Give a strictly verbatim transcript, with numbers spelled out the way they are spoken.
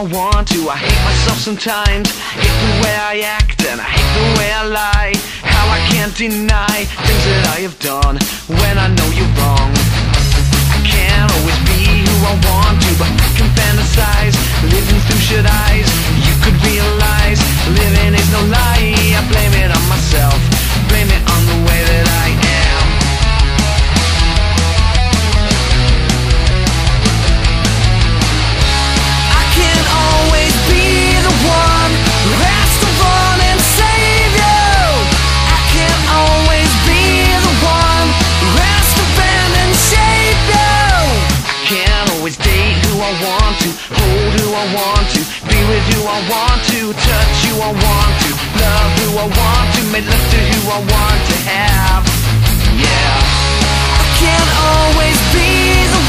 I want to. I hate myself sometimes. Hate the way I act and I hate the way I lie. How I can't deny things that I have done when I know you're wrong. I can't always be who I want to, but I can fantasize, living through shut eyes. You could realize living is no lie. I blame it on myself, blame it on the way that I am. I can't always be the one who has to run and save you. I can't always be the one who has to bend and shape you. I can't always date who I want to, hold who I want to, be with who I want to, touch who I want to, love who I want to, make love to who I want to have. Yeah, I can't always be the